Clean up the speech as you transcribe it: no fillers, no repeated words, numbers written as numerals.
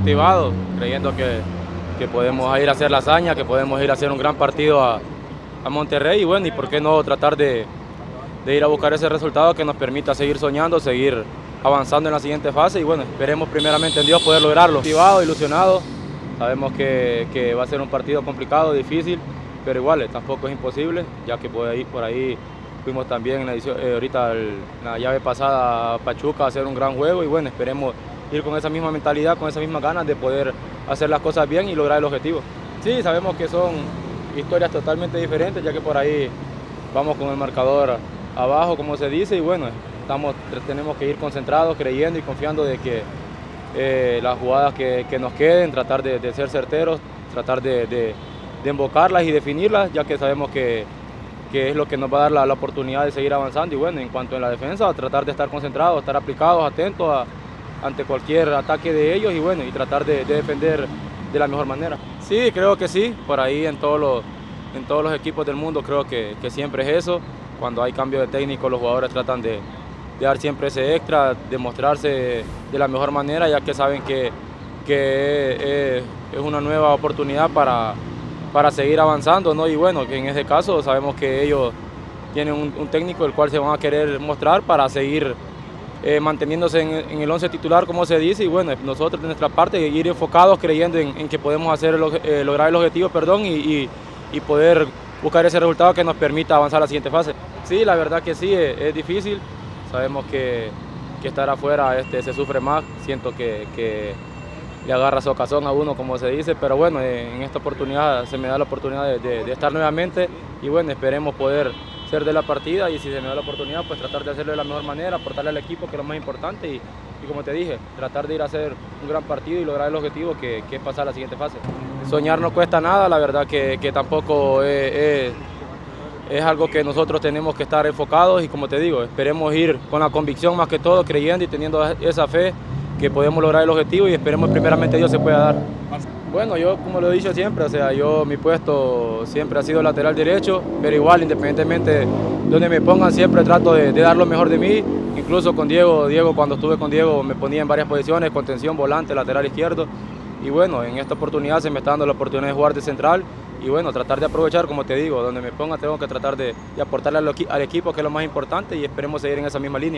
motivados, creyendo que podemos ir a hacer la hazaña, que podemos ir a hacer un gran partido a Monterrey, y bueno, y por qué no tratar de ir a buscar ese resultado que nos permita seguir soñando, seguir avanzando en la siguiente fase, y bueno, esperemos primeramente en Dios poder lograrlo. Motivados, ilusionados, sabemos que va a ser un partido complicado, difícil, pero igual tampoco es imposible, ya que por ahí fuimos también en la edición, ahorita en la llave pasada a Pachuca a hacer un gran juego, y bueno, esperemos ir con esa misma mentalidad, con esas mismas ganas de poder hacer las cosas bien y lograr el objetivo. Sí, sabemos que son historias totalmente diferentes, ya que por ahí vamos con el marcador abajo, como se dice, y bueno, tenemos que ir concentrados, creyendo y confiando de que las jugadas que nos queden, tratar de ser certeros, tratar de embocarlas y definirlas, ya que sabemos que es lo que nos va a dar la oportunidad de seguir avanzando, y bueno, en cuanto a la defensa, tratar de estar concentrados, estar aplicados, atentos ante cualquier ataque de ellos, y bueno, y tratar de defender de la mejor manera. Sí, creo que sí, por ahí en todos los equipos del mundo creo que siempre es eso. Cuando hay cambio de técnico, los jugadores tratan de dar siempre ese extra, de mostrarse de la mejor manera, ya que saben que es una nueva oportunidad para seguir avanzando, ¿no? Y bueno, que en este caso sabemos que ellos tienen un técnico el cual se van a querer mostrar para seguir manteniéndose en el once titular, como se dice, y bueno, nosotros de nuestra parte ir enfocados, creyendo en que podemos lograr el objetivo, perdón, y poder buscar ese resultado que nos permita avanzar a la siguiente fase. Sí, la verdad que sí, es difícil, sabemos que estar afuera se sufre más, siento que le agarra socazón a uno, como se dice, pero bueno, en esta oportunidad se me da la oportunidad de estar nuevamente, y bueno, esperemos poder ser de la partida, y si se me da la oportunidad, pues tratar de hacerlo de la mejor manera, aportarle al equipo, que es lo más importante, y como te dije, tratar de ir a hacer un gran partido y lograr el objetivo que es pasar a la siguiente fase. Soñar no cuesta nada, la verdad que tampoco es algo que nosotros tenemos que estar enfocados, y como te digo, esperemos ir con la convicción más que todo, creyendo y teniendo esa fe que podemos lograr el objetivo, y esperemos primeramente Dios se pueda dar. Bueno, yo como lo he dicho siempre, o sea, mi puesto siempre ha sido lateral derecho, pero igual, independientemente de donde me pongan, siempre trato de dar lo mejor de mí, incluso con Diego, cuando estuve con Diego me ponía en varias posiciones, contención, volante, lateral izquierdo, y bueno, en esta oportunidad se me está dando la oportunidad de jugar de central, y bueno, tratar de aprovechar, como te digo, donde me ponga tengo que tratar de aportarle al equipo, que es lo más importante, y esperemos seguir en esa misma línea.